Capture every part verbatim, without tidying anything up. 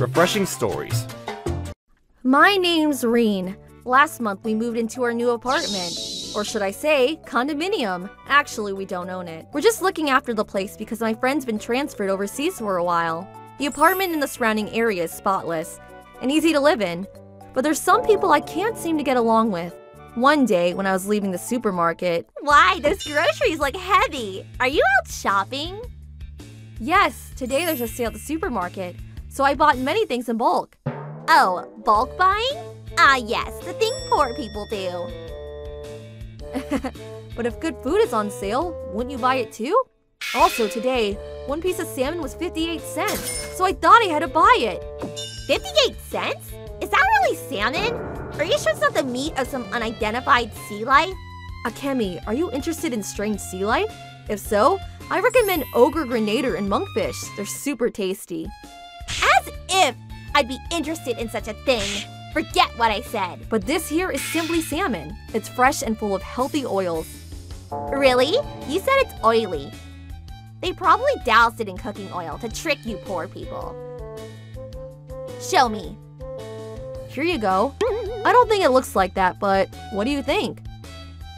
Refreshing Stories. My name's Rean. Last month we moved into our new apartment. Or should I say, condominium. Actually, we don't own it. We're just looking after the place because my friend's been transferred overseas for a while. The apartment in the surrounding area is spotless and easy to live in. But there's some people I can't seem to get along with. One day, when I was leaving the supermarket... Why? Those groceries look heavy! Are you out shopping? Yes, today there's a sale at the supermarket, so I bought many things in bulk. Oh, bulk buying? Ah yes, the thing poor people do. But if good food is on sale, wouldn't you buy it too? Also today, one piece of salmon was fifty-eight cents, so I thought I had to buy it. fifty-eight cents? Is that really salmon? Are you sure it's not the meat of some unidentified sea life? Akemi, are you interested in strange sea life? If so, I recommend ogre grenader and monkfish. They're super tasty. As if I'd be interested in such a thing. Forget what I said. But this here is simply salmon. It's fresh and full of healthy oils. Really? You said it's oily. They probably doused it in cooking oil to trick you poor people. Show me. Here you go. I don't think it looks like that, but what do you think?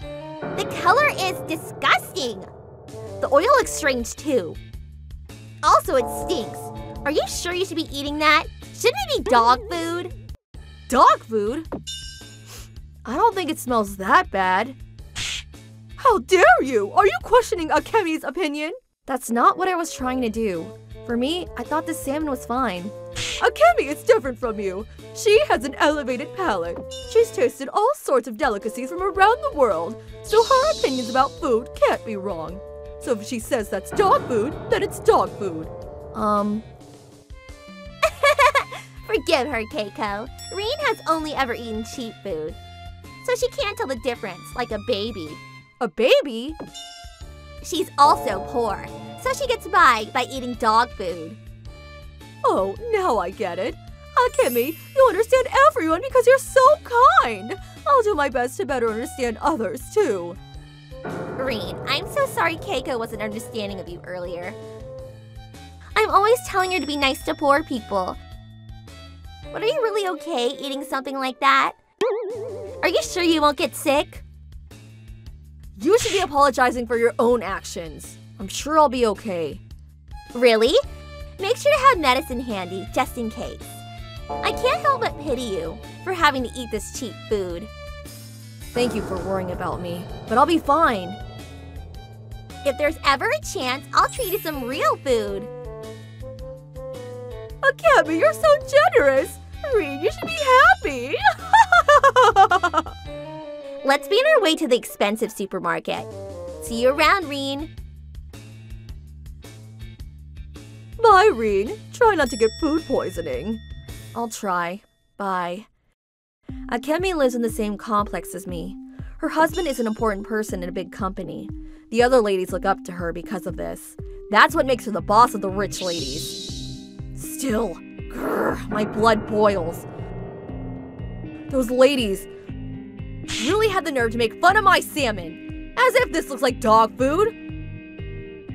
The color is disgusting. The oil looks strange too. Also, it stinks. Are you sure you should be eating that? Shouldn't it be dog food? Dog food? I don't think it smells that bad. How dare you! Are you questioning Akemi's opinion? That's not what I was trying to do. For me, I thought the salmon was fine. Akemi is different from you. She has an elevated palate. She's tasted all sorts of delicacies from around the world, so her opinions about food can't be wrong. So if she says that's dog food, then it's dog food. Um... Forgive her, Keiko. Rean has only ever eaten cheap food, so she can't tell the difference, like a baby. A baby? She's also poor, so she gets by by eating dog food. Oh, now I get it. Akemi, you understand everyone because you're so kind. I'll do my best to better understand others, too. Rean, I'm so sorry Keiko wasn't understanding of you earlier. I'm always telling her to be nice to poor people. But are you really okay eating something like that? Are you sure you won't get sick? You should be apologizing for your own actions. I'm sure I'll be okay. Really? Make sure to have medicine handy, just in case. I can't help but pity you for having to eat this cheap food. Thank you for worrying about me, but I'll be fine. If there's ever a chance, I'll treat you to some real food. Akemi, you're so generous! Rean, you should be happy! Let's be on our way to the expensive supermarket. See you around, Rean. Bye, Rean. Try not to get food poisoning. I'll try. Bye. Akemi lives in the same complex as me. Her husband is an important person in a big company. The other ladies look up to her because of this. That's what makes her the boss of the rich ladies. Still, grr, my blood boils. Those ladies really had the nerve to make fun of my salmon, as if this looks like dog food.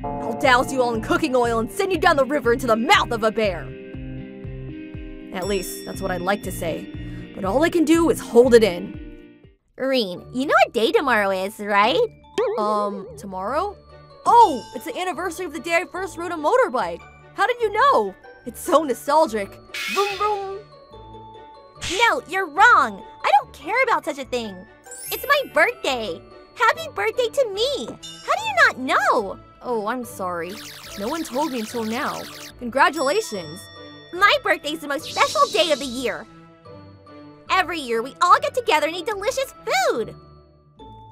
I'll douse you all in cooking oil and send you down the river into the mouth of a bear. At least, that's what I'd like to say, but all I can do is hold it in. Irene, you know what day tomorrow is, right? Um, tomorrow? Oh, it's the anniversary of the day I first rode a motorbike. How did you know? It's so nostalgic. Boom, boom. No, you're wrong. I don't care about such a thing. It's my birthday. Happy birthday to me. How do you not know? Oh, I'm sorry. No one told me until now. Congratulations. My birthday's the most special day of the year. Every year, we all get together and eat delicious food.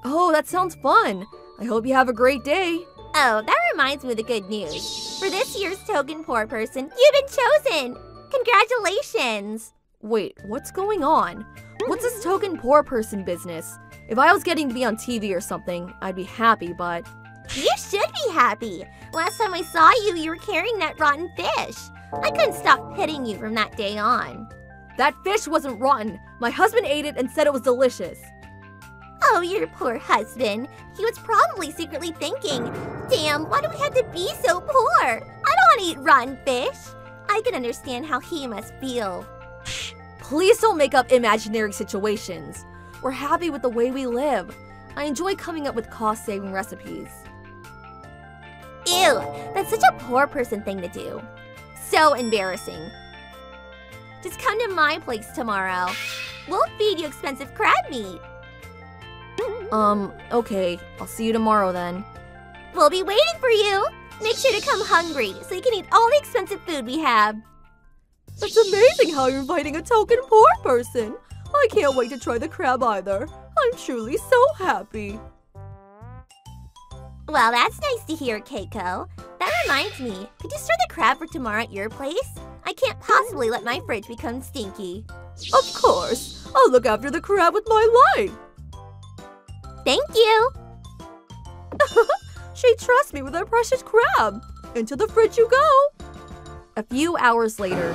Oh, that sounds fun. I hope you have a great day. Oh, that reminds me of the good news. For this year's token poor person, you've been chosen! Congratulations! Wait, what's going on? What's this token poor person business? If I was getting to be on T V or something, I'd be happy, but... You should be happy! Last time I saw you, you were carrying that rotten fish. I couldn't stop pitying you from that day on. That fish wasn't rotten. My husband ate it and said it was delicious. Oh, your poor husband. He was probably secretly thinking, damn, why do we have to be so poor? I don't want to eat rotten fish. I can understand how he must feel. Please don't make up imaginary situations. We're happy with the way we live. I enjoy coming up with cost-saving recipes. Ew, that's such a poor person thing to do. So embarrassing. Just come to my place tomorrow. We'll feed you expensive crab meat. Um, okay. I'll see you tomorrow then. We'll be waiting for you. Make sure to come hungry so you can eat all the expensive food we have. That's amazing how you're inviting a token poor person. I can't wait to try the crab either. I'm truly so happy. Well, that's nice to hear, Keiko. That reminds me, could you store the crab for tomorrow at your place? I can't possibly let my fridge become stinky. Of course. I'll look after the crab with my life. Thank you. She trusts me with her precious crab. Into the fridge you go. A few hours later.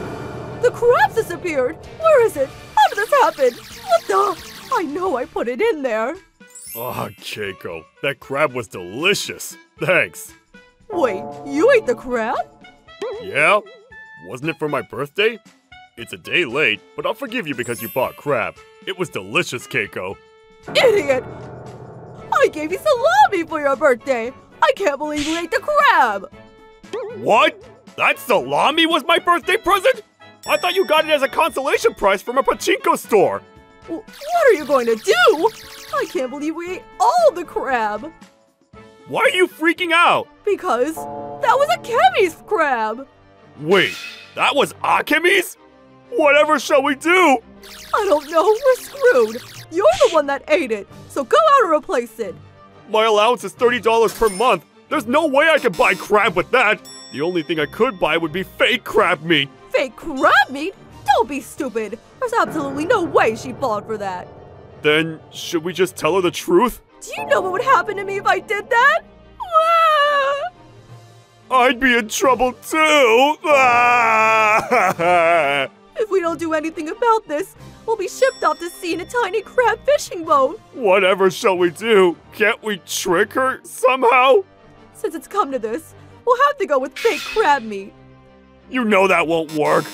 The crab's disappeared. Where is it? How did this happen? What the? I know I put it in there. Oh, Keiko, that crab was delicious. Thanks. Wait, you ate the crab? Yeah. Wasn't it for my birthday? It's a day late, but I'll forgive you because you bought crab. It was delicious, Keiko. Idiot! I gave you salami for your birthday. I can't believe you ate the crab. What? That salami was my birthday present? I thought you got it as a consolation prize from a pachinko store. What are you going to do? I can't believe we ate all the crab. Why are you freaking out? Because that was Akemi's crab. Wait, that was Akemi's? Whatever shall we do? I don't know. We're screwed. You're the one that ate it, so go out and replace it. My allowance is thirty dollars per month. There's no way I can buy crab with that. The only thing I could buy would be fake crab meat. Fake crab meat? Don't be stupid. There's absolutely no way she fought for that. Then, should we just tell her the truth? Do you know what would happen to me if I did that? Ah! I'd be in trouble too! Ah! If we don't do anything about this, we'll be shipped off to sea in a tiny crab fishing boat. Whatever shall we do? Can't we trick her somehow? Since it's come to this, we'll have to go with fake crab meat. You know that won't work.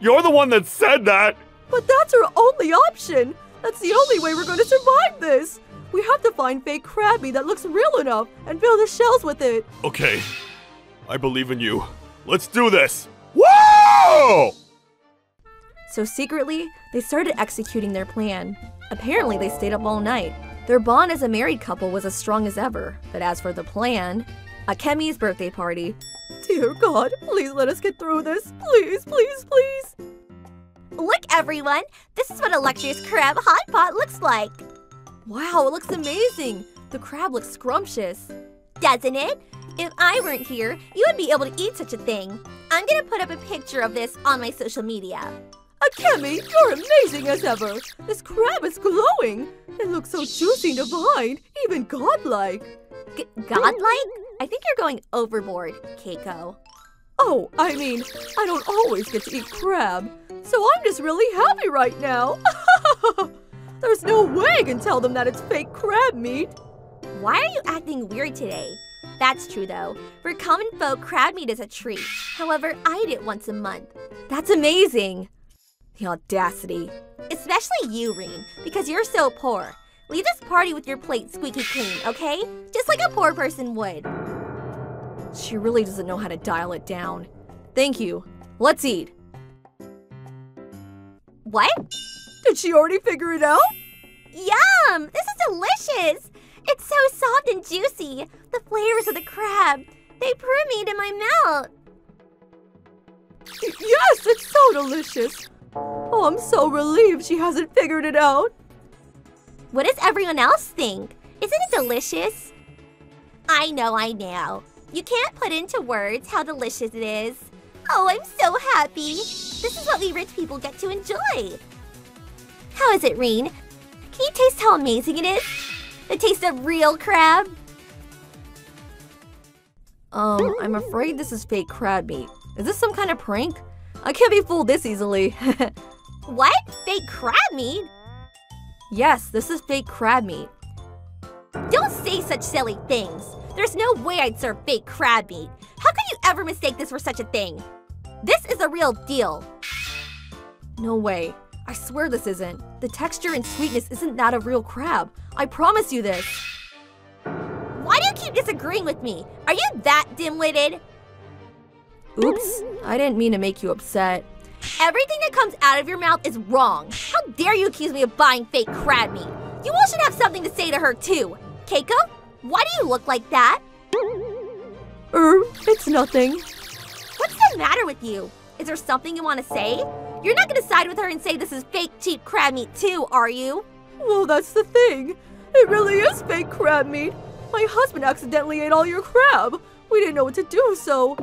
You're the one that said that! But that's our only option! That's the only way we're going to survive this! We have to find fake crab meat that looks real enough and fill the shells with it! Okay, I believe in you. Let's do this! Whoa! So secretly, they started executing their plan. Apparently, they stayed up all night. Their bond as a married couple was as strong as ever. But as for the plan, Akemi's birthday party. Dear God, please let us get through this. Please, please, please. Look, everyone. This is what a luxurious crab hot pot looks like. Wow, it looks amazing. The crab looks scrumptious. Doesn't it? If I weren't here, you wouldn't be able to eat such a thing. I'm going to put up a picture of this on my social media. Akemi, you're amazing as ever. This crab is glowing. It looks so juicy and divine, even godlike. G- godlike? I think you're going overboard, Keiko. Oh, I mean, I don't always get to eat crab, so I'm just really happy right now. There's no way I can tell them that it's fake crab meat. Why are you acting weird today? That's true, though. For common folk, crab meat is a treat. However, I eat it once a month. That's amazing. The audacity. Especially you, Rean, because you're so poor. Leave this party with your plate squeaky clean, okay? Just like a poor person would. She really doesn't know how to dial it down. Thank you. Let's eat. What? Did she already figure it out? Yum! This is delicious! It's so soft and juicy. The flavors of the crab, they permeate in my mouth. Yes, it's so delicious. Oh, I'm so relieved she hasn't figured it out. What does everyone else think? Isn't it delicious? I know, I know. You can't put into words how delicious it is. Oh, I'm so happy. This is what we rich people get to enjoy. How is it, Rean? Can you taste how amazing it is? The taste of real crab? Um, I'm afraid this is fake crab meat. Is this some kind of prank? I can't be fooled this easily. What? Fake crab meat? Yes, this is fake crab meat. Don't say such silly things. There's no way I'd serve fake crab meat. How could you ever mistake this for such a thing? This is the real deal. No way. I swear this isn't. The texture and sweetness isn't that of real crab. I promise you this. Why do you keep disagreeing with me? Are you that dim-witted? Oops, I didn't mean to make you upset. Everything that comes out of your mouth is wrong. How dare you accuse me of buying fake crab meat? You all should have something to say to her too. Keiko, why do you look like that? Er, it's nothing. What's the matter with you? Is there something you want to say? You're not going to side with her and say this is fake cheap crab meat too, are you? Well, that's the thing. It really is fake crab meat. My husband accidentally ate all your crab. We didn't know what to do, so...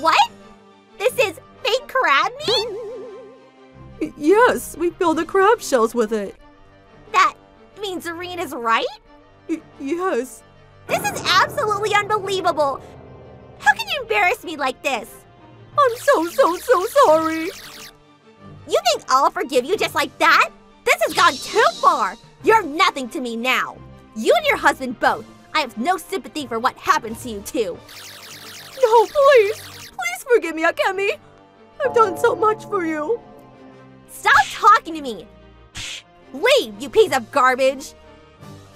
What? This is fake crab meat? Yes, we filled the crab shells with it. That means Irene is right? Y- yes. This is absolutely unbelievable. How can you embarrass me like this? I'm so, so, so sorry. You think I'll forgive you just like that? This has gone too far. You're nothing to me now. You and your husband both. I have no sympathy for what happened to you two. No, please. Please forgive me, Akemi. I've done so much for you. Stop talking to me. Leave, you piece of garbage.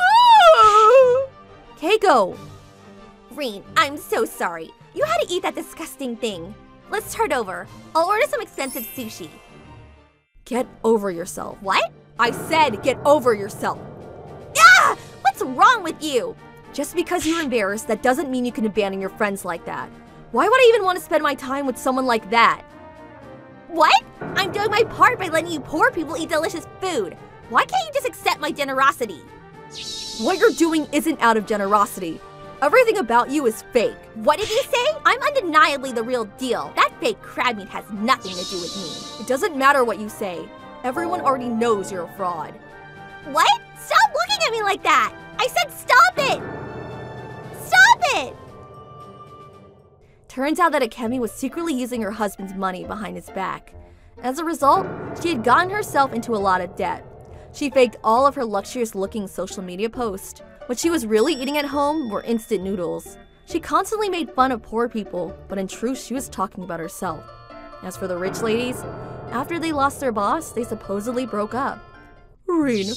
Ah! Keiko. Rean, I'm so sorry. You had to eat that disgusting thing. Let's start over. I'll order some expensive sushi. Get over yourself. What? I said get over yourself. Ah! What's wrong with you? Just because you're embarrassed, that doesn't mean you can abandon your friends like that. Why would I even want to spend my time with someone like that? What? I'm doing my part by letting you poor people eat delicious food. Why can't you just accept my generosity? What you're doing isn't out of generosity. Everything about you is fake. What did you say? I'm undeniably the real deal. That fake crab meat has nothing to do with me. It doesn't matter what you say. Everyone already knows you're a fraud. What? Stop looking at me like that! I said stop it! Stop it! Turns out that Akemi was secretly using her husband's money behind his back. As a result, she had gotten herself into a lot of debt. She faked all of her luxurious-looking social media posts. What she was really eating at home were instant noodles. She constantly made fun of poor people, but in truth, she was talking about herself. As for the rich ladies, after they lost their boss, they supposedly broke up. Rean,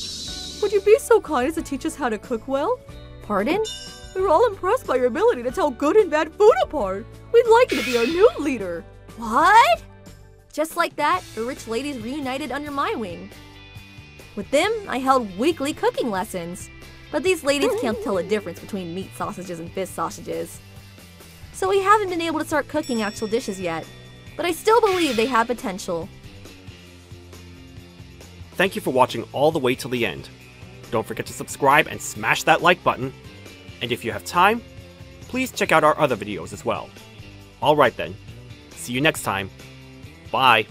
would you be so kind as to teach us how to cook well? Pardon? We're all impressed by your ability to tell good and bad food apart. We'd like you to be our new leader. What? Just like that, the rich ladies reunited under my wing. With them, I held weekly cooking lessons. But these ladies can't tell the difference between meat sausages and fish sausages. So we haven't been able to start cooking actual dishes yet. But I still believe they have potential. Thank you for watching all the way till the end. Don't forget to subscribe and smash that like button. And if you have time, please check out our other videos as well. Alright then, see you next time. Bye!